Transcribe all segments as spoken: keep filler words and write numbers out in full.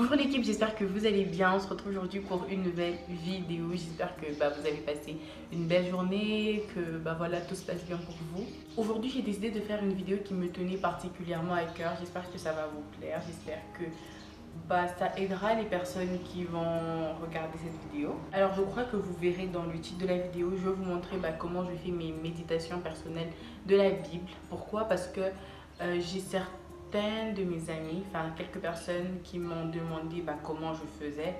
Bonjour l'équipe, j'espère que vous allez bien. On se retrouve aujourd'hui pour une nouvelle vidéo. J'espère que bah, vous avez passé une belle journée, que bah, voilà, tout se passe bien pour vous. Aujourd'hui, j'ai décidé de faire une vidéo qui me tenait particulièrement à cœur. J'espère que ça va vous plaire. J'espère que bah, ça aidera les personnes qui vont regarder cette vidéo. Alors je crois que vous verrez dans le titre de la vidéo, je vais vous montrer bah, comment je fais mes méditations personnelles de la Bible. Pourquoi? Parce que euh, j'ai certains de mes amis, enfin quelques personnes qui m'ont demandé bah, comment je faisais.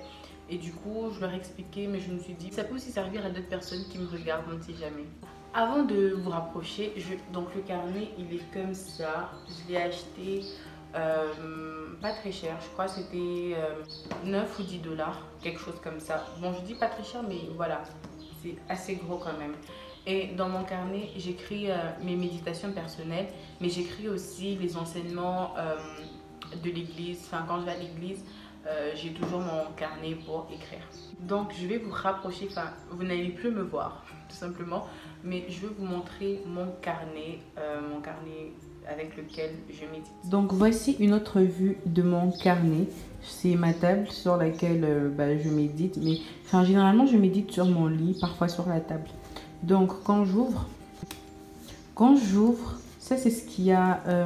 Et du coup je leur ai expliqué, mais je me suis dit ça peut aussi servir à d'autres personnes qui me regardent, on ne sait jamais. Avant de vous rapprocher, je... donc le carnet il est comme ça, je l'ai acheté... Euh, pas très cher, je crois c'était euh, neuf ou dix dollars, quelque chose comme ça. Bon, je dis pas très cher, mais voilà, c'est assez gros quand même. Et dans mon carnet, j'écris euh, mes méditations personnelles, mais j'écris aussi les enseignements euh, de l'église. Enfin, quand je vais à l'église, euh, j'ai toujours mon carnet pour écrire. Donc, je vais vous rapprocher, enfin, vous n'allez plus me voir, tout simplement, mais je vais vous montrer mon carnet, euh, mon carnet avec lequel je médite. Donc voici une autre vue de mon carnet. C'est ma table sur laquelle euh, bah, je médite. Mais enfin, généralement, je médite sur mon lit, parfois sur la table. Donc quand j'ouvre, quand j'ouvre, ça c'est ce qu'il y a euh,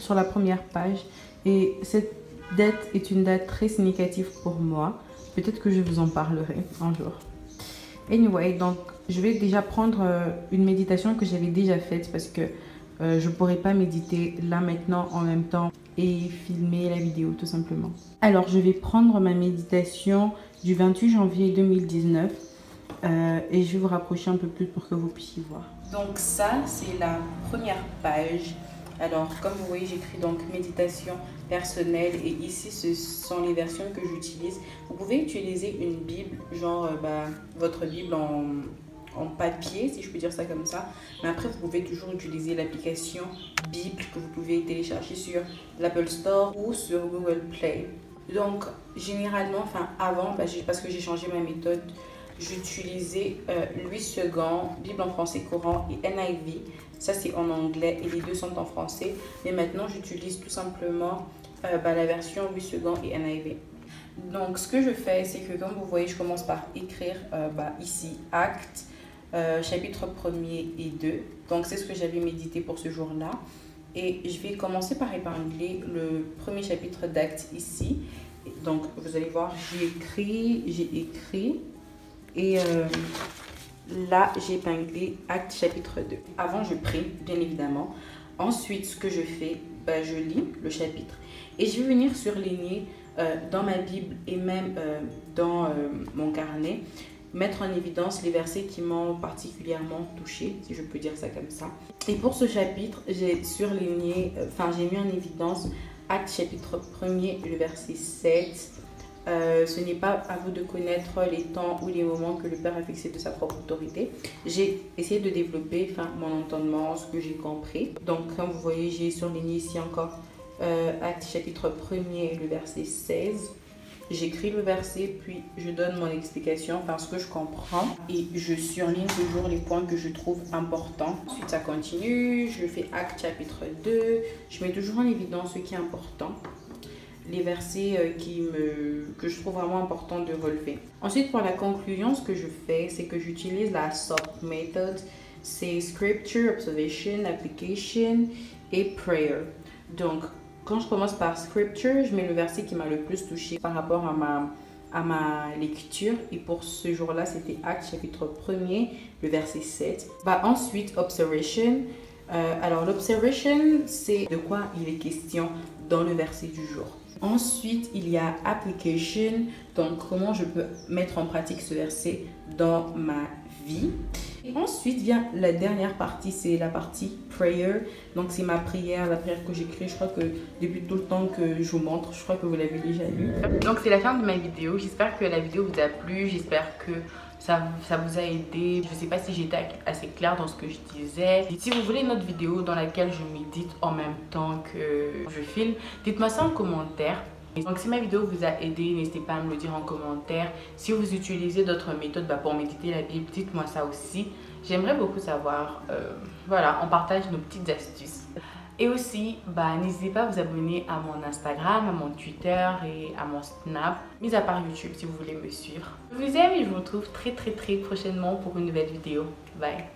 sur la première page. Et cette date est une date très significative pour moi. Peut-être que je vous en parlerai un jour. Anyway, donc je vais déjà prendre euh, une méditation que j'avais déjà faite parce que Euh, je ne pourrais pas méditer là maintenant en même temps et filmer la vidéo tout simplement. Alors je vais prendre ma méditation du vingt-huit janvier deux mille dix-neuf euh, et je vais vous rapprocher un peu plus pour que vous puissiez voir. Donc ça c'est la première page. Alors comme vous voyez j'écris donc méditation personnelle et ici ce sont les versions que j'utilise. Vous pouvez utiliser une bible, genre bah, votre bible en... en papier, si je peux dire ça comme ça, mais après vous pouvez toujours utiliser l'application Bible que vous pouvez télécharger sur l'Apple Store ou sur Google Play. Donc généralement, enfin avant, bah, parce que j'ai changé ma méthode, j'utilisais euh, Louis Segond, Bible en français courant et N I V, ça c'est en anglais et les deux sont en français, mais maintenant j'utilise tout simplement euh, bah, la version Louis Segond et N I V. Donc ce que je fais, c'est que comme vous voyez, je commence par écrire euh, bah, ici acte, Euh, chapitre premier et deux. Donc c'est ce que j'avais médité pour ce jour-là. Et je vais commencer par épingler le premier chapitre d'acte ici. Donc vous allez voir, j'ai écrit, j'ai écrit. Et euh, là, j'ai épinglé acte chapitre deux. Avant, je prie, bien évidemment. Ensuite, ce que je fais, bah, je lis le chapitre. Et je vais venir surligner euh, dans ma Bible et même euh, dans euh, mon carnet, mettre en évidence les versets qui m'ont particulièrement touchée, si je peux dire ça comme ça. Et pour ce chapitre, j'ai surligné, enfin j'ai mis en évidence acte chapitre premier, le verset sept. Euh, ce n'est pas à vous de connaître les temps ou les moments que le Père a fixés de sa propre autorité. J'ai essayé de développer enfin, mon entendement, ce que j'ai compris. Donc comme vous voyez, j'ai surligné ici encore euh, acte chapitre premier, le verset seize. J'écris le verset, puis je donne mon explication parce que je comprends et je surligne toujours les points que je trouve importants. Ensuite, ça continue, je fais acte chapitre deux, je mets toujours en évidence ce qui est important, les versets qui me, que je trouve vraiment important de relever. Ensuite, pour la conclusion, ce que je fais, c'est que j'utilise la S O P méthode, c'est Scripture, Observation, Application et Prayer. Donc, quand je commence par Scripture, je mets le verset qui m'a le plus touché par rapport à ma, à ma lecture. Et pour ce jour-là, c'était Acte chapitre premier, le verset sept. Bah, ensuite, Observation. Euh, alors, l'Observation, c'est de quoi il est question dans le verset du jour. Ensuite, il y a Application. Donc, comment je peux mettre en pratique ce verset dans ma vie. Et ensuite vient la dernière partie, c'est la partie prayer. Donc c'est ma prière, la prière que j'écris. Je crois que depuis tout le temps que je vous montre, je crois que vous l'avez déjà lu. Donc c'est la fin de ma vidéo. J'espère que la vidéo vous a plu. J'espère que ça, ça vous a aidé. Je ne sais pas si j'étais assez claire dans ce que je disais. Et si vous voulez une autre vidéo dans laquelle je médite en même temps que je filme, dites-moi ça en commentaire. Donc si ma vidéo vous a aidé, n'hésitez pas à me le dire en commentaire. Si vous utilisez d'autres méthodes bah, pour méditer la Bible, dites-moi ça aussi. J'aimerais beaucoup savoir. Euh, voilà, on partage nos petites astuces. Et aussi, bah, n'hésitez pas à vous abonner à mon Instagram, à mon Twitter et à mon Snap, mis à part YouTube si vous voulez me suivre. Je vous aime et je vous retrouve très très très prochainement pour une nouvelle vidéo. Bye!